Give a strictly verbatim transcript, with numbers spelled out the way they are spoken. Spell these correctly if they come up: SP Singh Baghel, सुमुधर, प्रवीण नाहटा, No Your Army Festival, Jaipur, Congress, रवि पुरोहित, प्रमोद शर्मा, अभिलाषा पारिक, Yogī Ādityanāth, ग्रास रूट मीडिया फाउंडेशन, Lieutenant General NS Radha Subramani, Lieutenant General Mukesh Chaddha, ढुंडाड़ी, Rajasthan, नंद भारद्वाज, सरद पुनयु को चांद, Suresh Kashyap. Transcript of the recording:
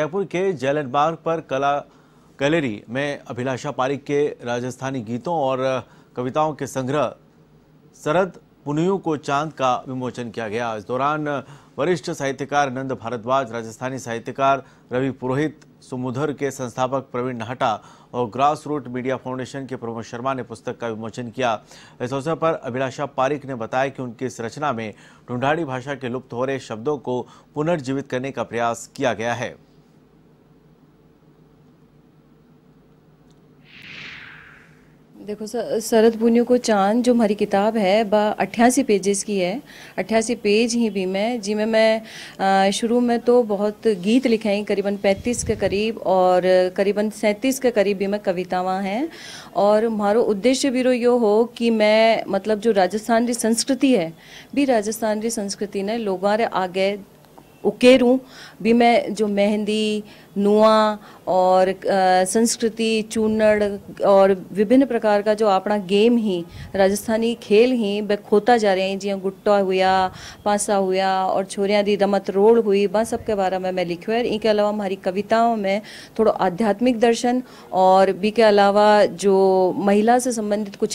जयपुर के जैलन मार्ग पर कला गैलरी में अभिलाषा पारिक के राजस्थानी गीतों और कविताओं के संग्रह सरद पुनयु को चांद का विमोचन किया गया। इस दौरान वरिष्ठ साहित्यकार नंद भारद्वाज, राजस्थानी साहित्यकार रवि पुरोहित, सुमुधर के संस्थापक प्रवीण नाहटा और ग्रास रूट मीडिया फाउंडेशन के प्रमोद शर्मा ने पुस्तक का विमोचन किया। इस अवसर पर अभिलाषा पारिक ने बताया कि उनकी इस रचना में ढुंडाड़ी भाषा के लुप्त हो रहे शब्दों को पुनर्जीवित करने का प्रयास किया गया है। देखो सर, सरद पुनयु को चांद जो हमारी किताब है बा अट्ठासी पेजेस की है। अट्ठासी पेज ही भी में जी में मैं शुरू में तो बहुत गीत लिखे हैं, करीबन पैंतीस के करीब और करीबन सैंतीस के करीब भी में कवितावां हैं। और मारो उद्देश्य भी यो हो कि मैं मतलब जो राजस्थान की संस्कृति है भी राजस्थान की संस्कृति ने लोगों रे आगे उकेरूँ भी मैं जो मेहंदी नुआ और आ, संस्कृति चूनड़ और विभिन्न प्रकार का जो अपना गेम ही राजस्थानी खेल ही बे खोता जा रहे हैं। जी गुट्टा हुआ, पासा हुआ और छोरिया दी रमत रोड़ हुई, बस सबके बारे में मैं लिखो है। इनके अलावा हमारी कविताओं में थोड़ा आध्यात्मिक दर्शन और बी के अलावा जो महिला से संबंधित कुछ